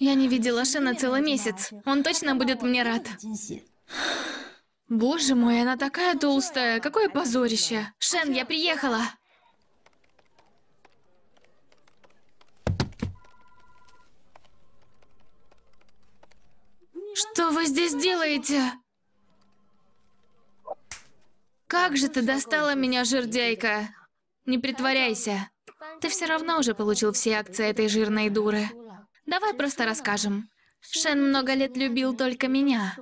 Я не видела Шэна целый месяц. Он точно будет мне рад. Боже мой, она такая толстая. Какое позорище. Шэн, я приехала. Что вы здесь делаете? Как же ты достала меня, жердяйка. Не притворяйся. Ты все равно уже получил все акции этой жирной дуры. Давай просто расскажем. Шэн много лет любил только меня.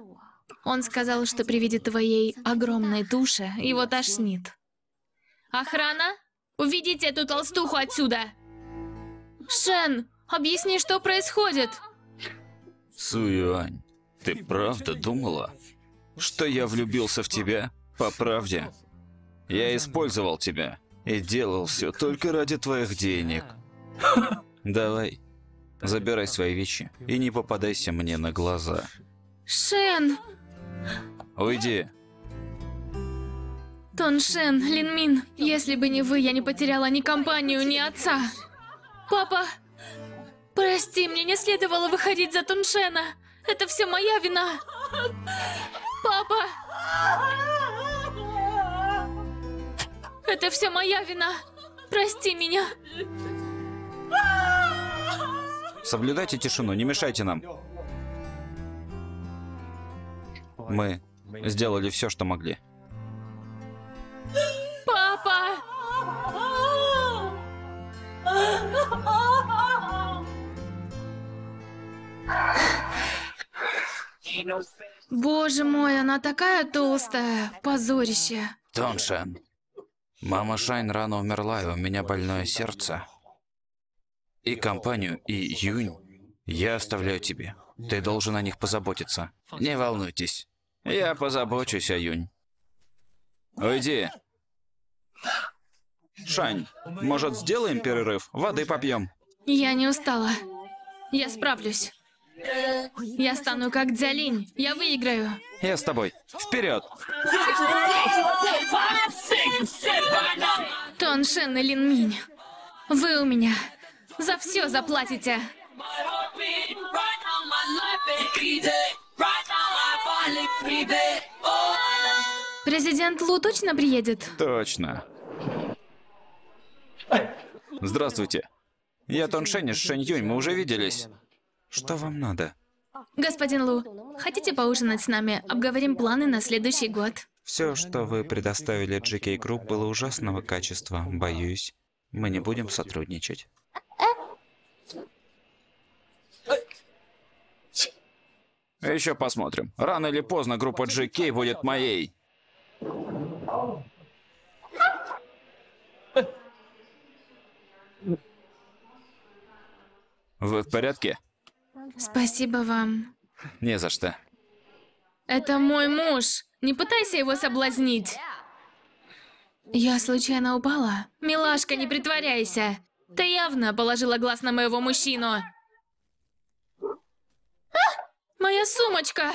Он сказал, что при виде твоей огромной туши его тошнит. Охрана, уведите эту толстуху отсюда! Шэн, объясни, что происходит? Су Юань, ты правда думала, что я влюбился в тебя? По правде, я использовал тебя и делал все только ради твоих денег. Давай, забирай свои вещи и не попадайся мне на глаза. Шэн! Уйди. Тун Шэн, Линь Минь, если бы не вы, я не потеряла ни компанию, ни отца. Папа, прости, мне не следовало выходить за Тун Шэна. Это все моя вина. Папа! Это все моя вина. Прости меня. Соблюдайте тишину, не мешайте нам. Мы сделали все, что могли. Папа! Боже мой, она такая толстая. Позорище. Тун Шэн. Мама Шань рано умерла, и у меня больное сердце. И компанию, и Юнь я оставляю тебе. Ты должен о них позаботиться. Не волнуйтесь. Я позабочусь о Юнь. Уйди. Шань, может, сделаем перерыв? Воды попьем. Я не устала. Я справлюсь. Я стану как Дзя Линь. Я выиграю. Я с тобой. Вперед! Тун Шэн и Линь Минь, вы у меня за все заплатите. Президент Лу точно приедет? Точно. Здравствуйте. Я Тун Шэн из Шэнь Юнь, мы уже виделись. Что вам надо? Господин Лу, хотите поужинать с нами? Обговорим планы на следующий год. Все, что вы предоставили JK Group, было ужасного качества. Боюсь, мы не будем сотрудничать. Еще посмотрим. Рано или поздно группа JK будет моей. Вы в порядке? Спасибо вам. Не за что. Это мой муж. Не пытайся его соблазнить. Я случайно упала? Милашка, не притворяйся. Ты явно положила глаз на моего мужчину. Моя сумочка!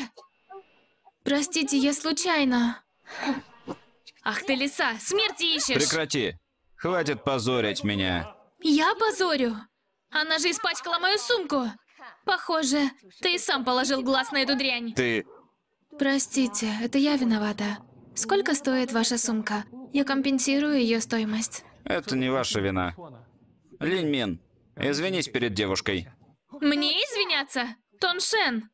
Простите, я случайно. Ах ты, лиса, смерти ищешь. Прекрати. Хватит позорить меня. Я позорю? Она же испачкала мою сумку. Похоже, ты и сам положил глаз на эту дрянь. Ты... Простите, это я виновата. Сколько стоит ваша сумка? Я компенсирую ее стоимость. Это не ваша вина. Линь Минь, извинись перед девушкой. Мне извиняться? Тун Шэн,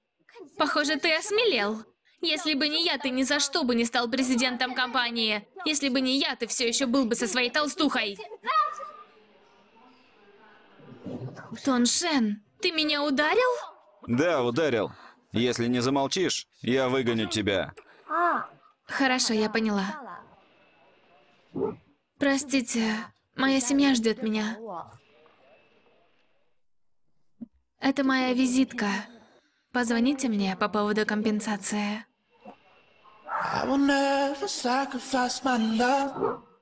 похоже, ты осмелел. Если бы не я, ты ни за что бы не стал президентом компании. Если бы не я, ты все еще был бы со своей толстухой. Тун Шэн, ты меня ударил? Да, ударил. Если не замолчишь, я выгоню тебя. Хорошо, я поняла. Простите, моя семья ждет меня. Это моя визитка. Позвоните мне по поводу компенсации.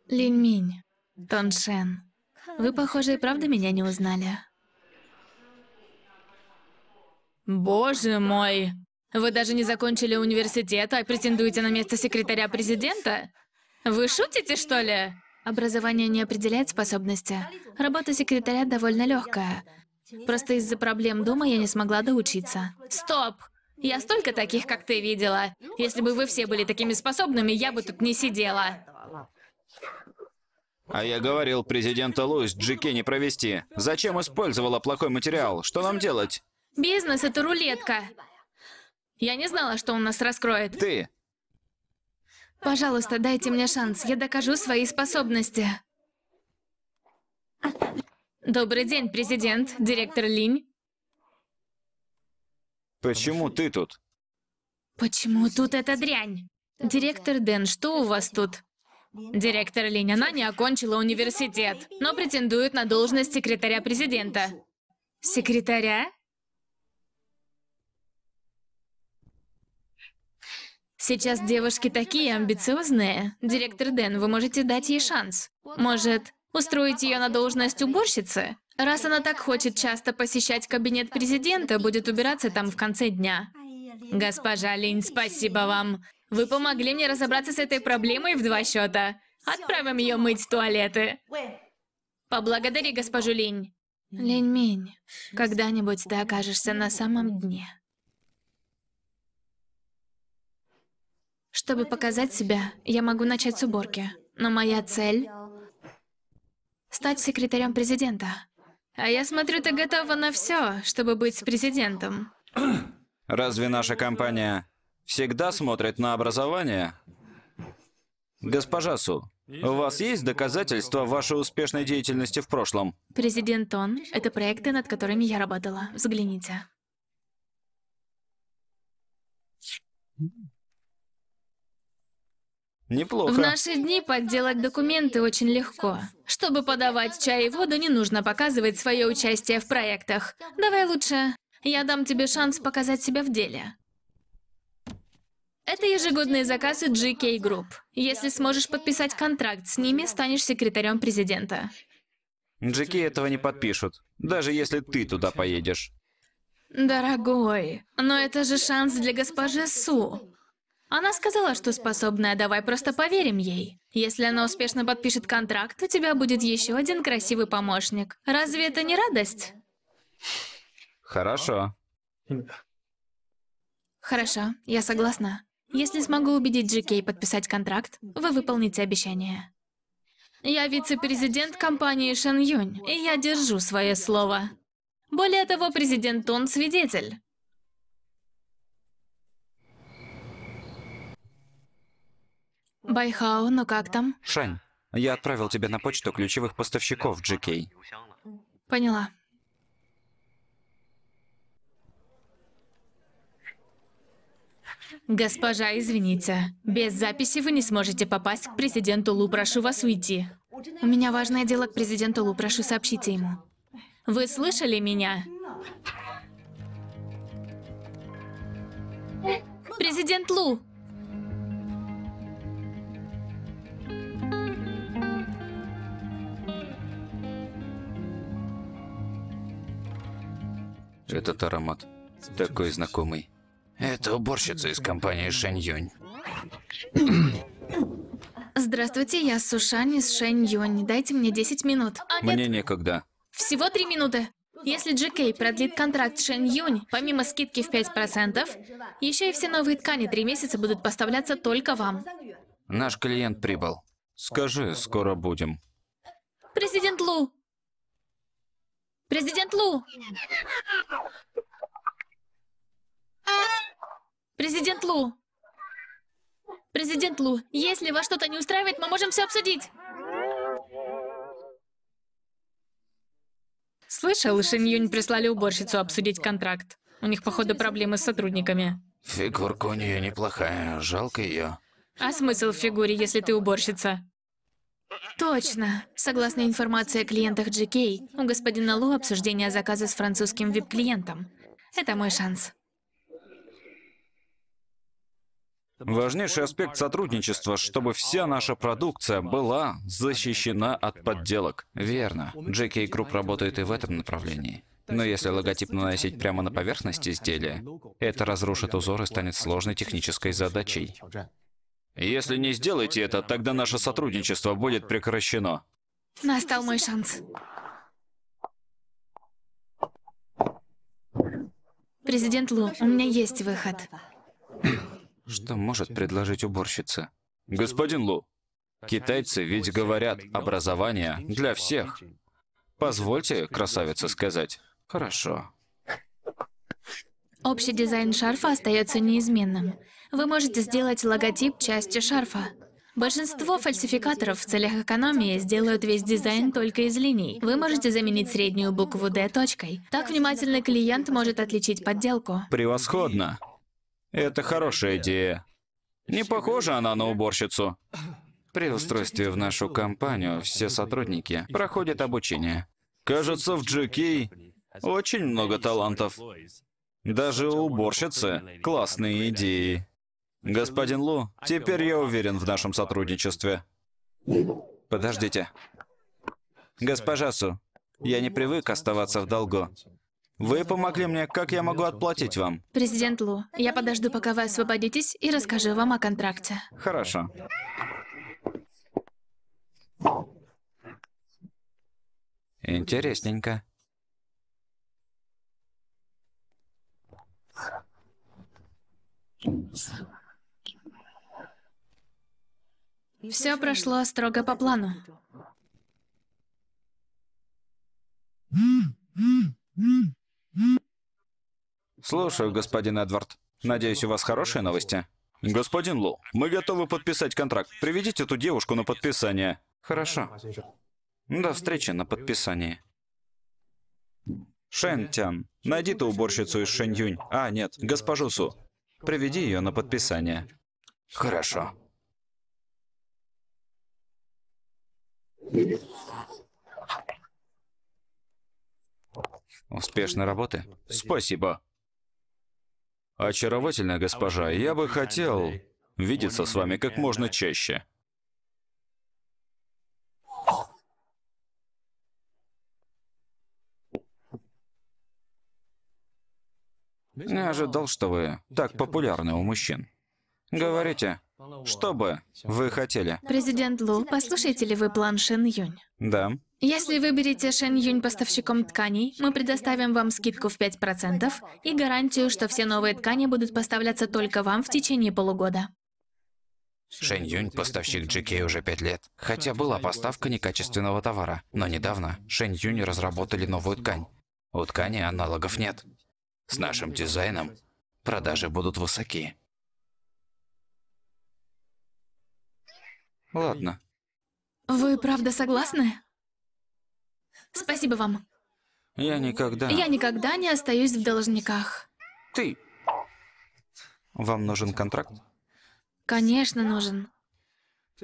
Линь Минь, Тун Шэн, вы, похоже, и правда меня не узнали. Боже мой! Вы даже не закончили университет, а претендуете на место секретаря президента? Вы шутите, что ли? Образование не определяет способности. Работа секретаря довольно легкая. Просто из-за проблем дома я не смогла доучиться. Стоп! Я столько таких, как ты, видела. Если бы вы все были такими способными, я бы тут не сидела. А я говорил, президента Лу с JK не провести. Зачем использовала плохой материал? Что нам делать? Бизнес — это рулетка. Я не знала, что он нас раскроет. Ты. Пожалуйста, дайте мне шанс. Я докажу свои способности. Добрый день, президент, директор Линь. Почему ты тут? Почему тут эта дрянь? Директор Дэн, что у вас тут? Директор Линь, она не окончила университет, но претендует на должность секретаря президента. Секретаря? Сейчас девушки такие амбициозные. Директор Дэн, вы можете дать ей шанс. Может, устроить ее на должность уборщицы? Раз она так хочет часто посещать кабинет президента, будет убираться там в конце дня. Госпожа Линь, спасибо вам. Вы помогли мне разобраться с этой проблемой в 2 счета. Отправим ее мыть туалеты. Поблагодари госпожу Линь. Линь Минь, когда-нибудь ты окажешься на самом дне. Чтобы показать себя, я могу начать с уборки. Но моя цель — стать секретарем президента. А я смотрю, ты готова на все, чтобы быть с президентом. Разве наша компания всегда смотрит на образование? Госпожа Су, у вас есть доказательства вашей успешной деятельности в прошлом? Президент Тон — это проекты, над которыми я работала. Взгляните. Неплохо. В наши дни подделать документы очень легко. Чтобы подавать чай и воду, не нужно показывать свое участие в проектах. Давай лучше я дам тебе шанс показать себя в деле. Это ежегодные заказы JK Group. Если сможешь подписать контракт с ними, станешь секретарем президента. JK этого не подпишут, даже если ты туда поедешь. Дорогой, но это же шанс для госпожи Су. Она сказала, что способная, давай просто поверим ей. Если она успешно подпишет контракт, у тебя будет еще один красивый помощник. Разве это не радость? Хорошо. Хорошо, я согласна. Если смогу убедить JK подписать контракт, вы выполните обещание. Я вице-президент компании Шэнь Юнь, и я держу свое слово. Более того, президент Тун свидетель. Байхао, ну как там? Шань, я отправил тебе на почту ключевых поставщиков JK. Поняла. Госпожа, извините. Без записи вы не сможете попасть к президенту Лу. Прошу вас уйти. У меня важное дело к президенту Лу. Прошу, сообщите ему. Вы слышали меня? Президент Лу! Этот аромат такой знакомый. Это уборщица из компании Шэнь Юнь. Здравствуйте, я Су Шань из Шэнь Юнь. Дайте мне 10 минут. Мне некогда. Всего 3 минуты. Если JK продлит контракт Шэнь Юнь, помимо скидки в 5%, еще и все новые ткани 3 месяца будут поставляться только вам. Наш клиент прибыл. Скажи, скоро будем. Президент Лу! Президент Лу! Президент Лу! Президент Лу, если вас что-то не устраивает, мы можем все обсудить! Слышал, Шэнь Юнь прислали уборщицу обсудить контракт. У них, походу, проблемы с сотрудниками. Фигурка у нее неплохая, жалко ее. А смысл в фигуре, если ты уборщица? Точно. Согласно информации о клиентах JK, у господина Лу обсуждение заказа с французским вип-клиентом. Это мой шанс. Важнейший аспект сотрудничества, чтобы вся наша продукция была защищена от подделок. Верно. JK Group работает и в этом направлении. Но если логотип наносить прямо на поверхность изделия, это разрушит узор и станет сложной технической задачей. Если не сделаете это, тогда наше сотрудничество будет прекращено. Настал мой шанс. Президент Лу, у меня есть выход. Что может предложить уборщица? Господин Лу, китайцы ведь говорят, образование для всех. Позвольте, красавица, сказать. Хорошо. Общий дизайн шарфа остается неизменным. Вы можете сделать логотип частью шарфа. Большинство фальсификаторов в целях экономии сделают весь дизайн только из линий. Вы можете заменить среднюю букву «Д» точкой. Так внимательный клиент может отличить подделку. Превосходно. Это хорошая идея. Не похожа она на уборщицу. При устройстве в нашу компанию все сотрудники проходят обучение. Кажется, в JK очень много талантов. Даже у уборщицы классные идеи. Господин Лу, теперь я уверен в нашем сотрудничестве. Подождите. Госпожа Су, я не привык оставаться в долгу. Вы помогли мне, как я могу отплатить вам? Президент Лу, я подожду, пока вы освободитесь, и расскажу вам о контракте. Хорошо. Интересненько. Все прошло строго по плану. Слушаю, господин Эдвард. Надеюсь, у вас хорошие новости. Господин Лу, мы готовы подписать контракт. Приведите эту девушку на подписание. Хорошо. До встречи на подписании. Шэн Тян, найди ту уборщицу из Шэнь Юнь. А, нет, госпожу Су. Приведи ее на подписание. Хорошо. Успешной работы. Спасибо. Очаровательная госпожа, я бы хотел видеться с вами как можно чаще. Не ожидал, что вы так популярны у мужчин. Говорите, что бы вы хотели? Президент Лу, послушаете ли вы план Шэнь Юнь? Да. Если выберете Шэнь Юнь поставщиком тканей, мы предоставим вам скидку в 5% и гарантию, что все новые ткани будут поставляться только вам в течение полугода. Шэнь Юнь поставщик JK уже 5 лет, хотя была поставка некачественного товара. Но недавно Шэнь Юнь разработали новую ткань. У ткани аналогов нет. С нашим дизайном продажи будут высоки. Ладно. Вы правда согласны? Спасибо вам. Я никогда не остаюсь в должниках. Ты. Вам нужен контракт? Конечно, нужен.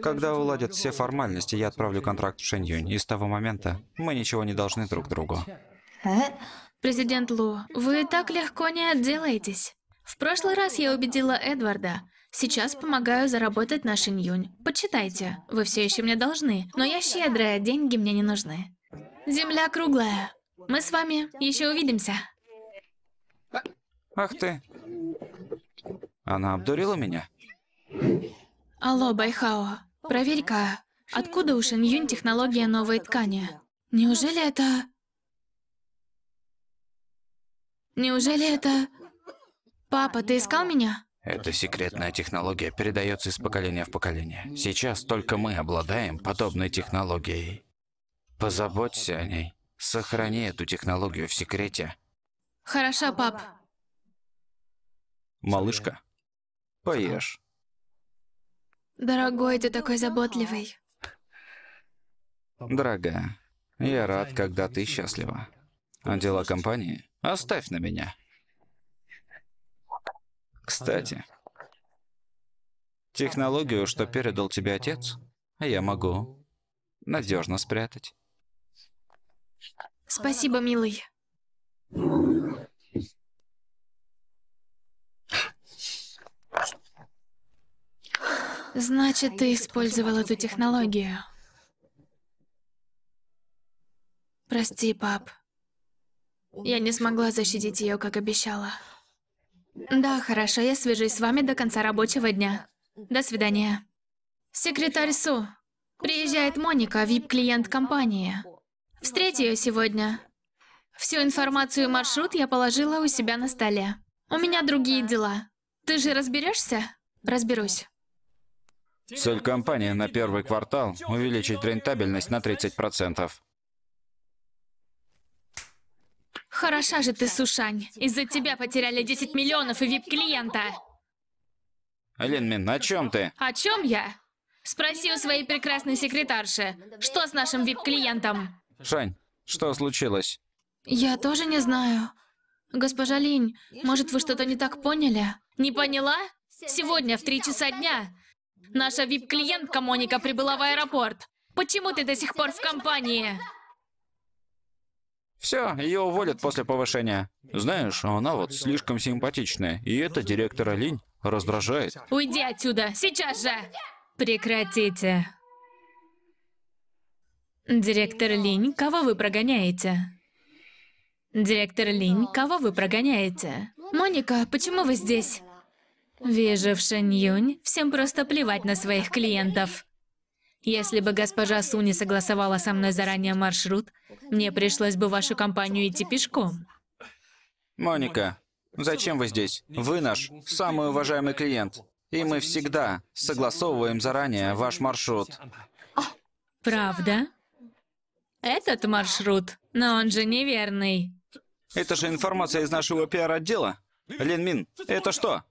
Когда уладят все формальности, я отправлю контракт в Шэнь Юнь. И с того момента мы ничего не должны друг другу. Президент Лу, вы так легко не отделаетесь. В прошлый раз я убедила Эдварда. Сейчас помогаю заработать на Шэнь Юнь. Почитайте, вы все еще мне должны. Но я щедрая, деньги мне не нужны. Земля круглая. Мы с вами еще увидимся. Ах ты. Она обдурила меня? Алло, Байхао, проверь-ка, откуда у Шэнь Юнь технология новой ткани? Неужели это... Папа, ты искал меня? Эта секретная технология передается из поколения в поколение. Сейчас только мы обладаем подобной технологией. Позаботься о ней. Сохрани эту технологию в секрете. Хорошо, пап. Малышка, поешь. Дорогой, ты такой заботливый. Дорогая, я рад, когда ты счастлива. А дела компании оставь на меня. Кстати, технологию, что передал тебе отец, я могу надежно спрятать. Спасибо, милый. Значит, ты использовал эту технологию. Прости, пап. Я не смогла защитить ее, как обещала. Да, хорошо, я свяжусь с вами до конца рабочего дня. До свидания. Секретарь Су, приезжает Моника, VIP-клиент компании. Встреть ее сегодня. Всю информацию и маршрут я положила у себя на столе. У меня другие дела. Ты же разберешься? Разберусь. Цель компании на первый квартал – увеличить рентабельность на 30%. Хороша же ты, Су Шань. Из-за тебя потеряли 10 миллионов и вип-клиента. Линь Минь, о чем ты? О чем я? Спроси у своей прекрасной секретарши, что с нашим вип-клиентом? Шань, что случилось? Я тоже не знаю. Госпожа Линь, может, вы что-то не так поняли? Не поняла? Сегодня в 3 часа дня наша вип-клиентка Моника прибыла в аэропорт. Почему ты до сих пор в компании? Все, ее уволят после повышения. Знаешь, она вот слишком симпатичная, и это директора Линь раздражает. Уйди отсюда, сейчас же! Прекратите. Директор Линь, кого вы прогоняете? Директор Линь, кого вы прогоняете? Моника, почему вы здесь? Вижу, в Шэнь Юнь всем просто плевать на своих клиентов. Если бы госпожа Су не согласовала со мной заранее маршрут, мне пришлось бы в вашу компанию идти пешком. Моника, зачем вы здесь? Вы наш самый уважаемый клиент. И мы всегда согласовываем заранее ваш маршрут. Правда? Этот маршрут, но он же неверный. Это же информация из нашего пиар-отдела. Линь Минь, это что?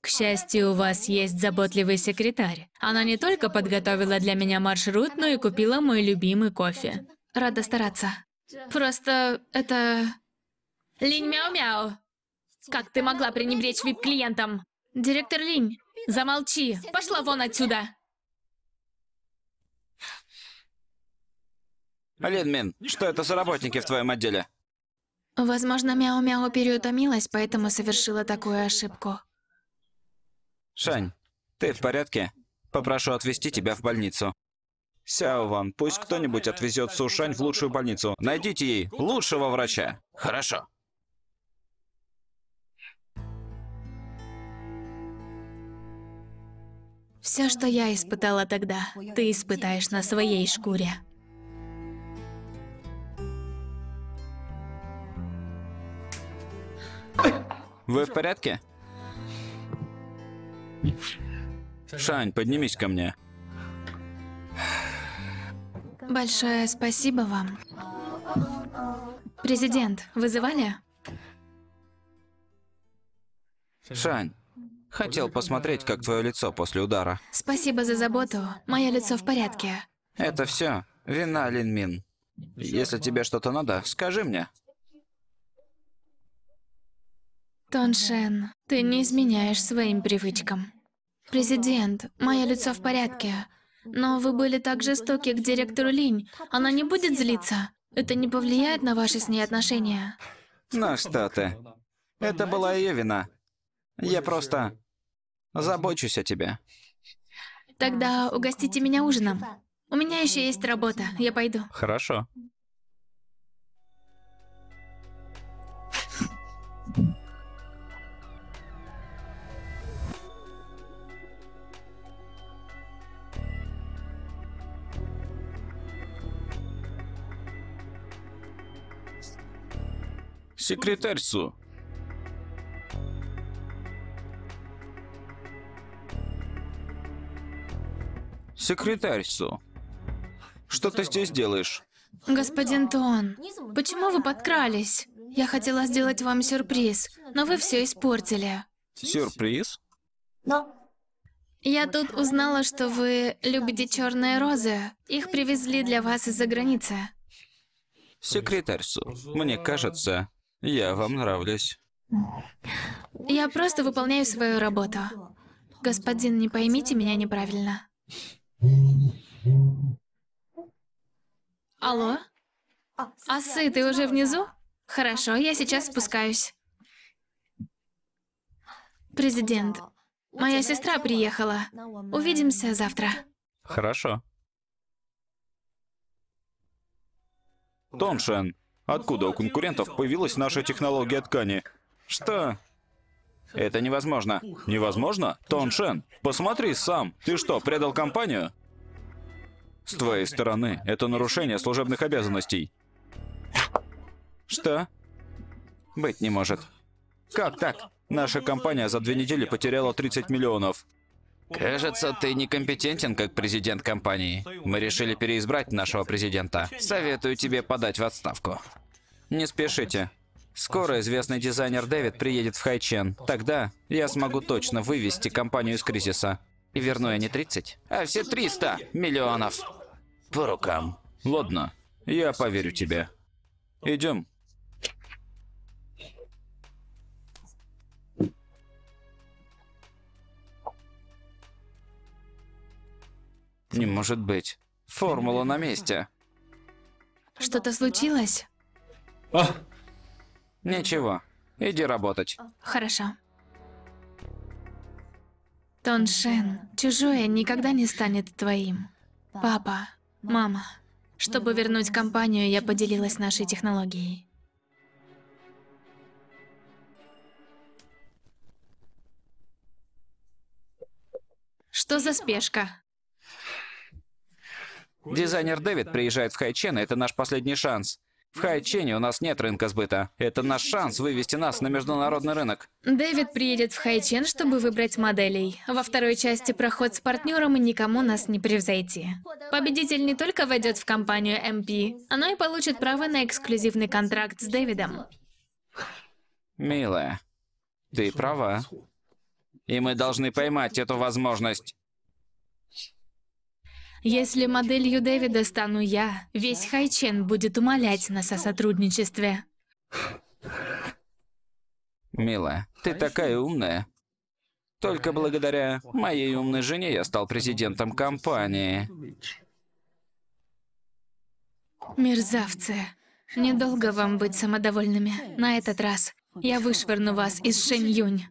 К счастью, у вас есть заботливый секретарь. Она не только подготовила для меня маршрут, но и купила мой любимый кофе. Рада стараться. Просто это... Линь Мяу-Мяу, как ты могла пренебречь вип-клиентам? Директор Линь, замолчи. Пошла вон отсюда. Линь Минь, что это за работники в твоем отделе? Возможно, Мяу-Мяу переутомилась, поэтому совершила такую ошибку. Шань, ты в порядке? Попрошу отвезти тебя в больницу. Сяо Ван, пусть кто-нибудь отвезет Су Шань в лучшую больницу. Найдите ей лучшего врача. Хорошо. Все, что я испытала тогда, ты испытаешь на своей шкуре. Вы в порядке? Шань, поднимись ко мне. Большое спасибо вам. Президент, вызывали? Шань, хотел посмотреть, как твое лицо после удара. Спасибо за заботу. Мое лицо в порядке. Это все вина Линь Минь. Если тебе что-то надо, скажи мне. Тун Шэн, ты не изменяешь своим привычкам. Президент, мое лицо в порядке. Но вы были так жестоки к директору Линь. Она не будет злиться? Это не повлияет на ваши с ней отношения? Ну что ты. Это была ее вина. Я просто забочусь о тебе. Тогда угостите меня ужином. У меня еще есть работа. Я пойду. Хорошо. Секретарь Су. Секретарь Су. Что ты здесь делаешь? Господин Тон, почему вы подкрались? Я хотела сделать вам сюрприз, но вы все испортили. Сюрприз? Я тут узнала, что вы любите черные розы. Их привезли для вас из-за границы. Секретарь Су, мне кажется... Я вам нравлюсь. Я просто выполняю свою работу. Господин, не поймите меня неправильно. Алло? Асы, ты уже внизу? Хорошо, я сейчас спускаюсь. Президент, моя сестра приехала. Увидимся завтра. Хорошо. Тун Шэн. Откуда у конкурентов появилась наша технология ткани? Что? Это невозможно. Невозможно? Тун Шэн, посмотри сам. Ты что, предал компанию? С твоей стороны, это нарушение служебных обязанностей. Что? Быть не может. Как так? Наша компания за 2 недели потеряла 30 миллионов. Кажется, ты некомпетентен как президент компании. Мы решили переизбрать нашего президента. Советую тебе подать в отставку. Не спешите. Скоро известный дизайнер Дэвид приедет в Хайчэн. Тогда я смогу точно вывести компанию из кризиса. И верну я не 30, а все 300 миллионов. По рукам. Ладно, я поверю тебе. Идем. Не может быть. Формула на месте. Что-то случилось? А? Ничего. Иди работать. Хорошо. Тун Шэн, чужое никогда не станет твоим. Папа, мама. Чтобы вернуть компанию, я поделилась нашей технологией. Что за спешка? Дизайнер Дэвид приезжает в Хайчэн, и это наш последний шанс. В Хайчэне у нас нет рынка сбыта. Это наш шанс вывести нас на международный рынок. Дэвид приедет в Хайчэн, чтобы выбрать моделей. Во второй части проход с партнером, и никому нас не превзойти. Победитель не только войдет в компанию MP, она и получит право на эксклюзивный контракт с Дэвидом. Милая, ты права. И мы должны поймать эту возможность. Если моделью Дэвида стану я, весь Хайчэн будет умолять нас о сотрудничестве. Милая, ты такая умная. Только благодаря моей умной жене я стал президентом компании. Мерзавцы, недолго вам быть самодовольными. На этот раз я вышвырну вас из Шэнь Юнь.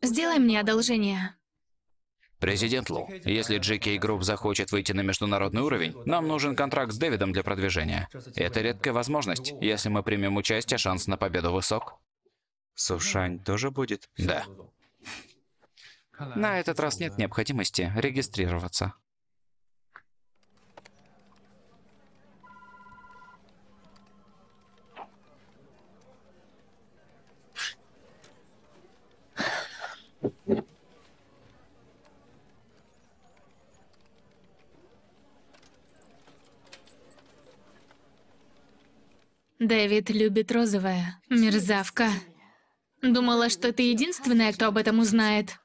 Сделай мне одолжение. Президент Лу, если JK Group захочет выйти на международный уровень, нам нужен контракт с Дэвидом для продвижения. Это редкая возможность. Если мы примем участие, шанс на победу высок. Су Шань тоже будет? Да. На этот раз нет необходимости регистрироваться. Дэвид любит розовое. Мерзавка. Думала, что ты единственная, кто об этом узнает.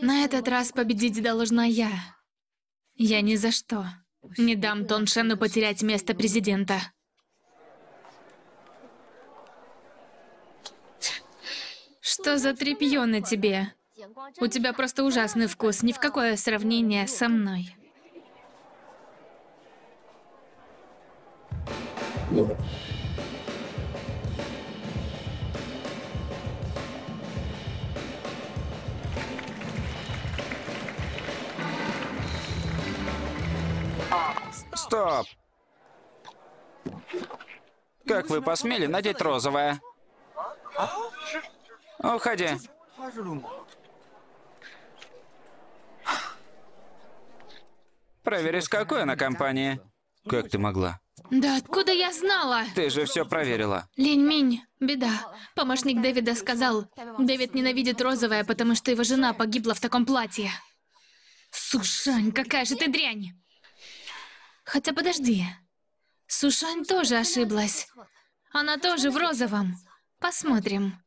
На этот раз победить должна я. Я ни за что не дам Тун Шэну потерять место президента. Что за тряпьё на тебе? У тебя просто ужасный вкус, ни в какое сравнение со мной. Стоп! Как вы посмели надеть розовое? Уходи. Проверь, с какой она компании. Как ты могла? Да откуда я знала? Ты же все проверила. Линь Минь, беда. Помощник Дэвида сказал, Дэвид ненавидит розовое, потому что его жена погибла в таком платье. Су Шань, какая же ты дрянь! Хотя подожди. Су Шань тоже ошиблась. Она тоже в розовом. Посмотрим.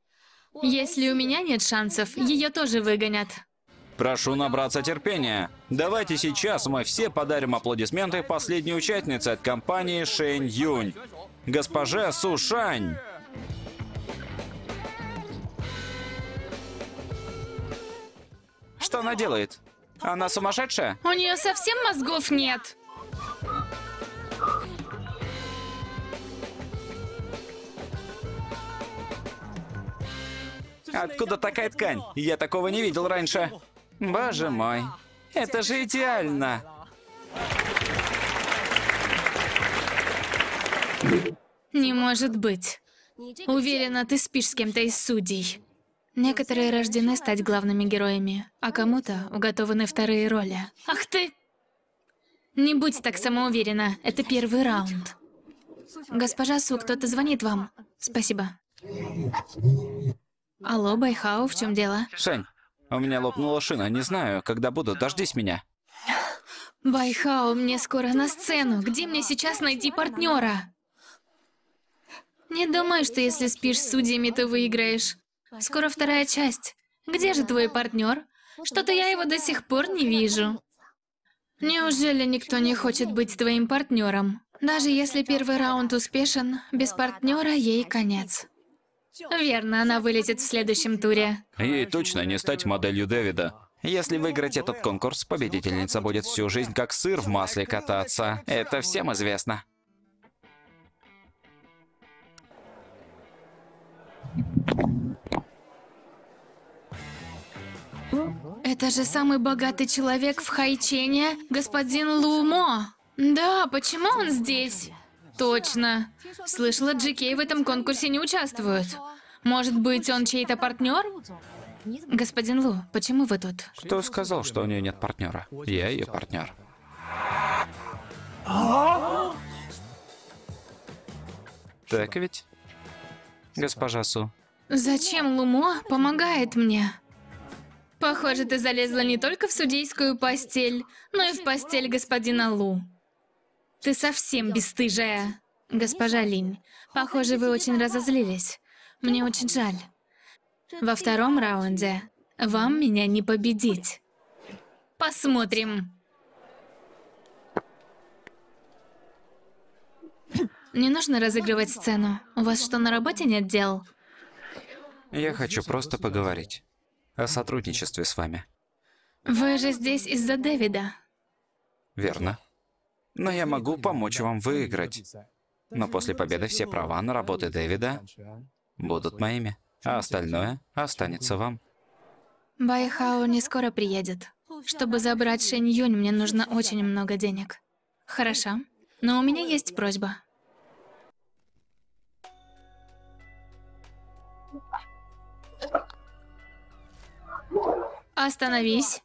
Если у меня нет шансов, ее тоже выгонят. Прошу набраться терпения. Давайте сейчас мы все подарим аплодисменты последней участнице от компании Шэнь Юнь, госпоже Су Шань. Что она делает? Она сумасшедшая? У нее совсем мозгов нет. Откуда такая ткань? Я такого не видел раньше. Боже мой, это же идеально! Не может быть. Уверена, ты спишь с кем-то из судей. Некоторые рождены стать главными героями, а кому-то уготованы вторые роли. Ах ты! Не будь так самоуверена, это первый раунд. Госпожа Су, кто-то звонит вам. Спасибо. Алло, Байхао, в чем дело? Шэнь, у меня лопнула шина. Не знаю, когда буду. Дождись меня. Байхао, мне скоро на сцену. Где мне сейчас найти партнера? Не думаю, что если спишь с судьями, ты выиграешь. Скоро вторая часть. Где же твой партнер? Что-то я его до сих пор не вижу. Неужели никто не хочет быть твоим партнером? Даже если первый раунд успешен, без партнера ей конец. Верно, она вылетит в следующем туре. Ей точно не стать моделью Дэвида. Если выиграть этот конкурс, победительница будет всю жизнь как сыр в масле кататься. Это всем известно. Это же самый богатый человек в Хайчене, господин Лу Мо. Да, почему он здесь? Точно. Слышала, JK в этом конкурсе не участвует. Может быть, он чей-то партнер? Господин Лу, почему вы тут? Кто сказал, что у нее нет партнера? Я ее партнер. Так ведь? Госпожа Су. Зачем Лу Мо помогает мне? Похоже, ты залезла не только в судейскую постель, но и в постель господина Лу. Ты совсем бесстыжая. Госпожа Линь, похоже, вы очень разозлились. Мне очень жаль. Во втором раунде вам меня не победить. Посмотрим. Не нужно разыгрывать сцену. У вас что, на работе нет дел? Я хочу просто поговорить о сотрудничестве с вами. Вы же здесь из-за Дэвида. Верно. Но я могу помочь вам выиграть. Но после победы все права на работы Дэвида будут моими, а остальное останется вам. Байхао не скоро приедет. Чтобы забрать Шэнь Юнь, мне нужно очень много денег. Хорошо, но у меня есть просьба. Остановись.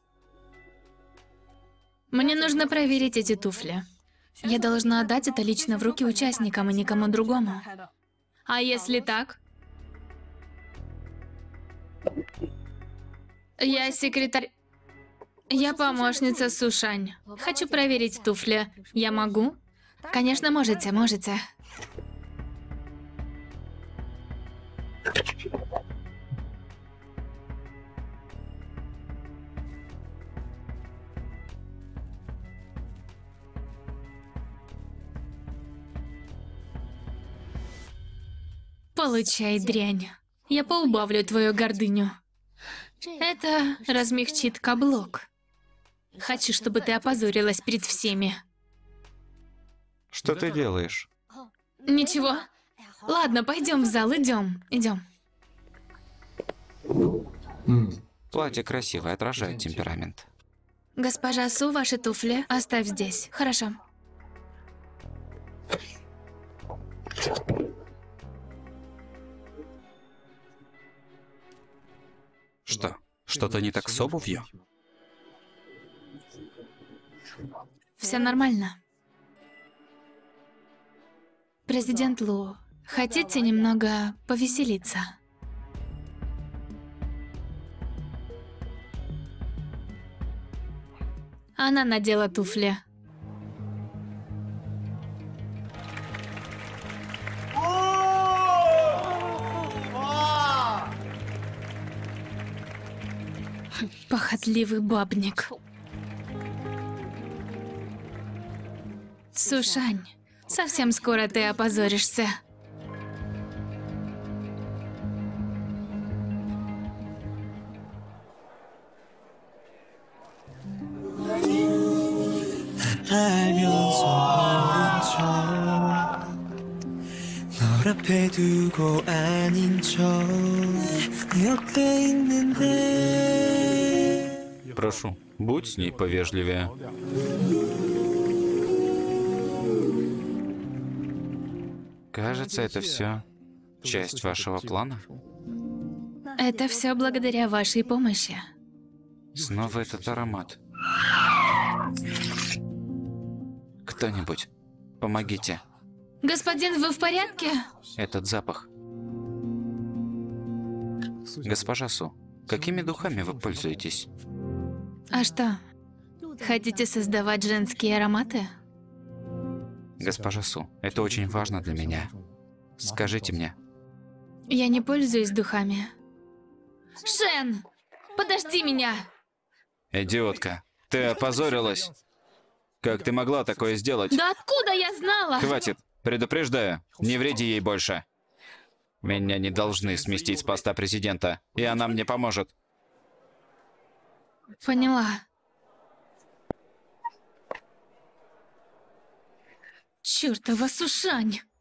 Мне нужно проверить эти туфли. Я должна отдать это лично в руки участникам и никому другому. А если так? Я секретарь... Я помощница Су Шань. Хочу проверить туфли. Я могу? Конечно, можете, можете. Получай, дрянь. Я поубавлю твою гордыню. Это размягчит каблук. Хочу, чтобы ты опозорилась перед всеми. Что ты делаешь? Ничего. Ладно, пойдем в зал, идем. Идем. Платье красивое, отражает темперамент. Госпожа Су, ваши туфли оставь здесь. Хорошо. Что? Что-то не так с обувью? Все нормально. Президент Лу, хотите немного повеселиться? Она надела туфли. Похотливый бабник. Су Шань, совсем скоро ты опозоришься. Прошу, будь с ней повежливее. Кажется, это все часть вашего плана. Это все благодаря вашей помощи. Снова этот аромат. Кто-нибудь, помогите. Господин, вы в порядке? Этот запах. Госпожа Су, какими духами вы пользуетесь? А что, хотите создавать женские ароматы? Госпожа Су, это очень важно для меня. Скажите мне. Я не пользуюсь духами. Шэн, подожди меня! Идиотка, ты опозорилась. Как ты могла такое сделать? Да откуда я знала? Хватит, предупреждаю, не вреди ей больше. Меня не должны сместить с поста президента, и она мне поможет. Поняла. Чёртова Су Шань!